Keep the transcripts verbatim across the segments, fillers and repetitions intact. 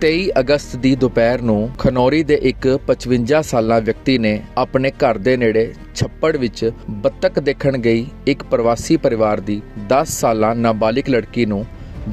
तेईस अगस्त की दोपहर को खनौरी के एक पचवंजा साल व्यक्ति ने अपने घर के नेड़े छप्पड़ विच बत्तख देखण गई एक प्रवासी परिवार की दस साल नाबालिग लड़की नूं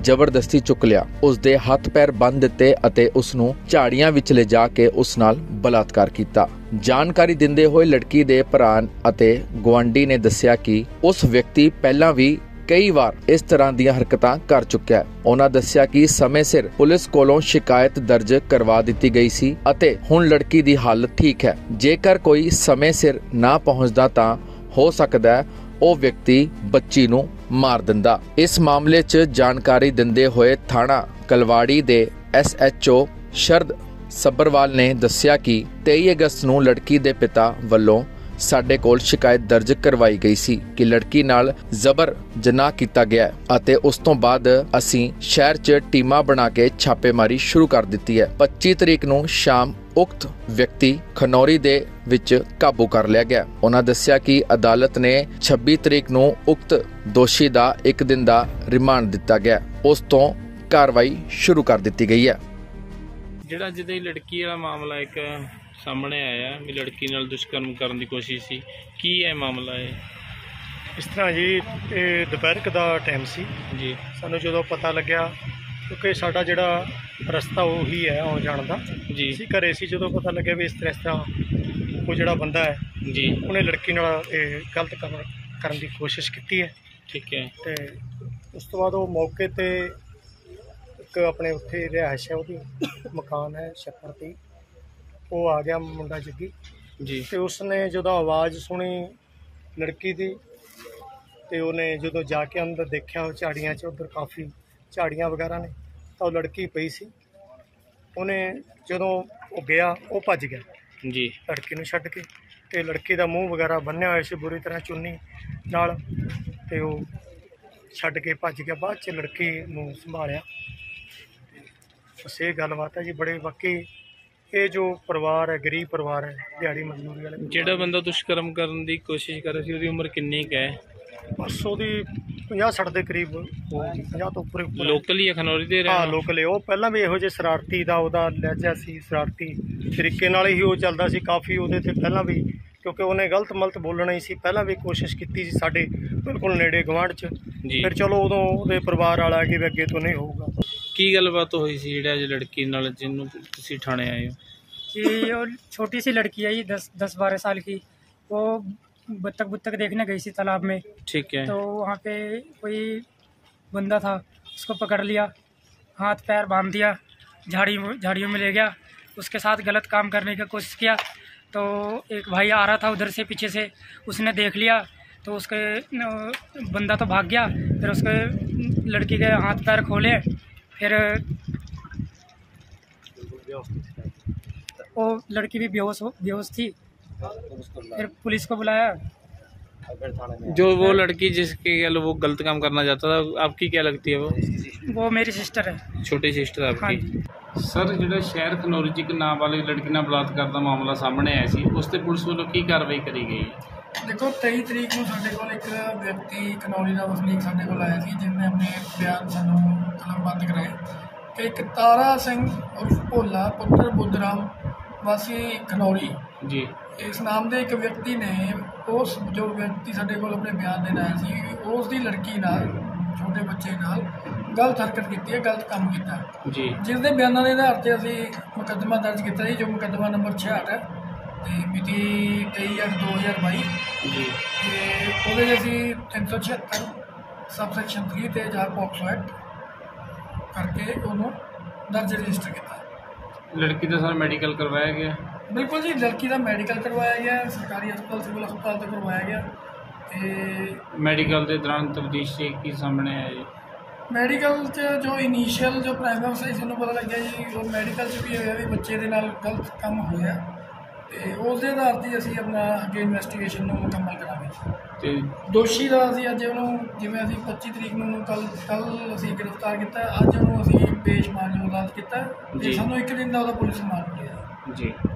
जबरदस्ती चुक लिया, उसके हाथ पैर बन दिते अते उसनूं झाड़ियां विच ले जाके उस नाल बलात्कार किया। जानकारी दिंदे होए लड़की दे भरा अते गुआंढी ने दस्सिया कि उस व्यक्ति पहला भी कई बार इस तरह दी हरकतां कर चुका है। उन्हां दस्सिया कि समय सिर पुलिस कोलों शिकायत दर्ज करवा दी गई सी अते हुण लड़की दी हालत ठीक है। जेकर कोई समय सिर ना पहुंचदा तां हो सकदा है वो व्यक्ति बच्ची नूं मार दिंदा। इस मामले च जानकारी दिंदे होए थाना कलवाड़ी दे S H O Sharad Sabharwal ने दस्सिया कि तेईस अगस्त नूं लड़की दे पिता वल्लों साडे कोल शिकायत दर्ज करवाई गई सी कि लड़की नाल जबर जनाह किया गया अते उस तों बाद असी शहर च टीमा बना के छापेमारी शुरू कर दिती है। पच्चीस तरीक नूं शाम उक्त व्यक्ति खनौरी दे विच काबू कर लिया गया। उन्हां दस्सिया कि अदालत ने छब्बीस तरीक नूं उक्त दोषी दा एक दिन दा रिमांड दिता गया, उस तों कार्रवाई शुरू कर दिती गई है। जिहड़ा जिदे लड़की वाला मामला एक सामने आया भी लड़की नाल दुष्कर्म करने की कोशिश सी, की है मामला है इस तरह जी? दोपहर का टाइम सी जी, सानू जो पता लग्या क्योंकि साडा जिहड़ा रस्ता उही है आउण जाण दा जी, असीं घरे सी जो पता लग्या भी इस तरह इस तरह कोई जिहड़ा बंदा है जी उन्हें लड़की नाल गलत काम करने की कोशिश की है। ठीक है, तो उस तो बाद मौके ते एक अपने उत्थे रिहाइश है उहदी मकान है छप्पड़ दी, वो आ गया मुंडा जग्गी जी, तो उसने जो आवाज़ सुनी लड़की दी तो उन्हें जो जाके अंदर देखा झाड़ियाँ च उधर काफ़ी झाड़ियाँ वगैरह ने, तो लड़की पई सी, उन्हें जो गया वो भज गया जी लड़की नूं छड्ड के, तो लड़की का मूँह वगैरह बन्निया होया सी बुरी तरह चुन्नी नाल, तो वो छड्ड के भज गया। बाद च लड़की नूं संभालिया। बस ये गलबात है जी। बड़े वाकई ये जो परिवार है गरीब परिवार है, दिहाड़ी मजदूरी वाले। जिहड़ा बंदा दुष्कर्म करने की कोशिश कर रहा सी उसकी उम्र कितनी है? बस उसकी पचास साठ के करीब, पचास तो ऊपर। लोकल ही है खनौरी दे? हाँ लोकल है। वो पहला भी इहो जे शरारती दा उहदा लहजा सी, शरारती तरीके नाल ही वो चलता सी काफ़ी उहदे ते पहला भी, क्योंकि उन्हें गलत मलत बोलना ही सी। पहला भी कोशिश की साढ़े बिल्कुल नेड़े गवांढ च, फिर चलो उदों उहदे परिवार वाला कि अगे तो नहीं होगा। की गलबात हुई सी जी लड़की नाल जिन्नू तुसीं थाणे आए हो जी? और छोटी सी लड़की है जी, दस दस बारह साल की, वो बत्तख बुत्तख देखने गई थी तालाब में। ठीक है, तो वहाँ पे कोई बंदा था, उसको पकड़ लिया, हाथ पैर बांध दिया, झाड़ी झाड़ियों में ले गया, उसके साथ गलत काम करने की कोशिश किया। तो एक भाई आ रहा था उधर से पीछे से, उसने देख लिया तो उसके बंदा तो भाग गया, फिर उसके लड़की के हाथ पैर खोले, फिर वो लड़की भी बेहोश हो बेहोश थी, फिर पुलिस को बुलाया। जो वो लड़की जिसके वो गलत काम करना चाहता था, आपकी क्या लगती है? वो वो मेरी सिस्टर है, छोटी सिस्टर आपकी। हाँ। सर जो शहर खनौरी च एक नाबालिग लड़की नाल बलात्कार का मामला सामने आया सी, उस पर पुलिस वालों की कार्रवाई करी गई? देखो तेई तरीक को साढ़े को एक व्यक्ति खनौरी का वसनीक साढ़े को आया सी, जिन्हें अपने बयान सानू कलमबंद कराए कि एक तारा सिंह उर्फ भोला पुत्र बुद्ध राम वासी खनौरी जी, इस नाम के एक व्यक्ति ने उस जो व्यक्ति साढ़े को अपने बयान देना आया सी, उसकी लड़की नाल छोटे बच्चे नाल गलत हरकत की, गलत काम किया जी, जिसके बयानों के आधार पर असी मुकदमा दर्ज किया जी, जो मुकदमा नंबर छियाहठ है, मिति तेई अठ दो हज़ार बाई जी, असी तीन सौ छिहत्तर सब सैक्शन थ्री तो या पॉक्सो एक्ट करके उन्होंने दर्ज रजिस्टर किया। लड़की का सर मैडिकल करवाया गया? बिल्कुल जी, लड़की का मैडिकल करवाया गया, सरकारी हस्पताल सिविल हस्पताल तो करवाया गया। तो मैडिकल के दौरान तफ्तीश की सामने आया जी? मैडिकल च जो इनिशियल जो प्राइमरी से सू पता लगे जी, वो मैडिकल च भी होया भी बच्चे के नाल गलत काम होया, उस आधार पर असी अपना अगर इन्वेस्टिगेशन मुकम्मल करांगे। दोषी का अभी अज जिमें अभी पच्ची तरीक में कल कल असी गिरफ्तार किया, अज उन्होंने असी पेश मानजो अदालत किया, सानू एक दिन का वह पुलिस रिमांड मिलेगा जी।